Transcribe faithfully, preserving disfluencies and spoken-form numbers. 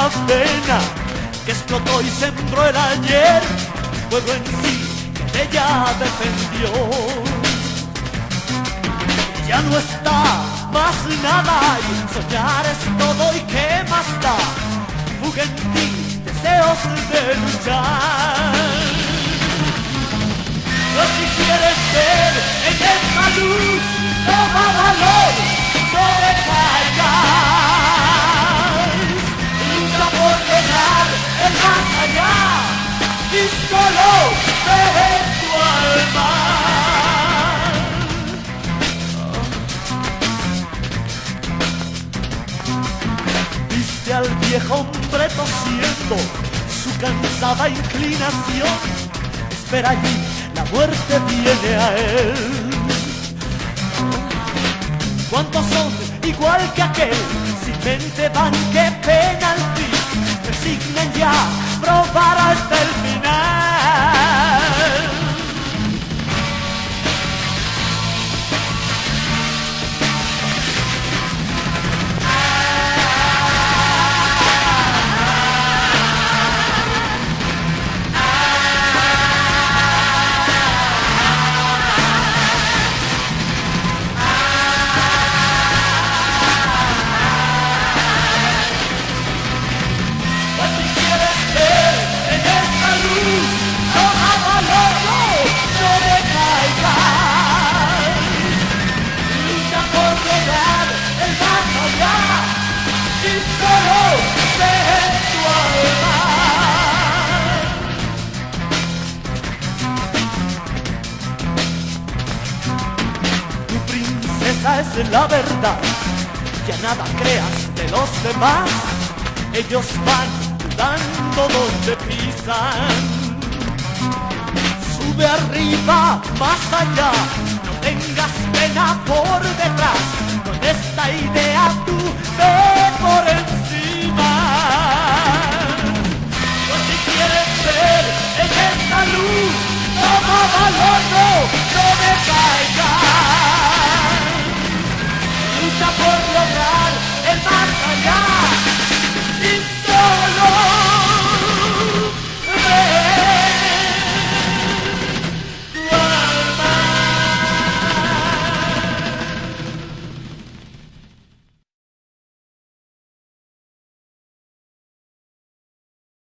la pena que explotó y sembró el ayer, fuego en sí que ella defendió. Ya no está más nada y soñar es todo, y qué más da, fuga en ti deseos de luchar. No quisieres ver en esta luz, toma valor, no decaigas. Lucha por llegar el más allá y solo ve tu alma. Oh. Viste al viejo hombre tosiendo su cansada inclinación, espera allí. La muerte viene a él. ¿Cuántos son igual que aquel? Sin mente van, qué pena al fin. Resignan ya, probar hasta el final. Es la verdad, ya nada creas de los demás, ellos van dudando donde pisan. Sube arriba, más allá, no tengas pena por detrás, con esta idea tú ve por encima. No te quieres ver en esta luz, toma valor.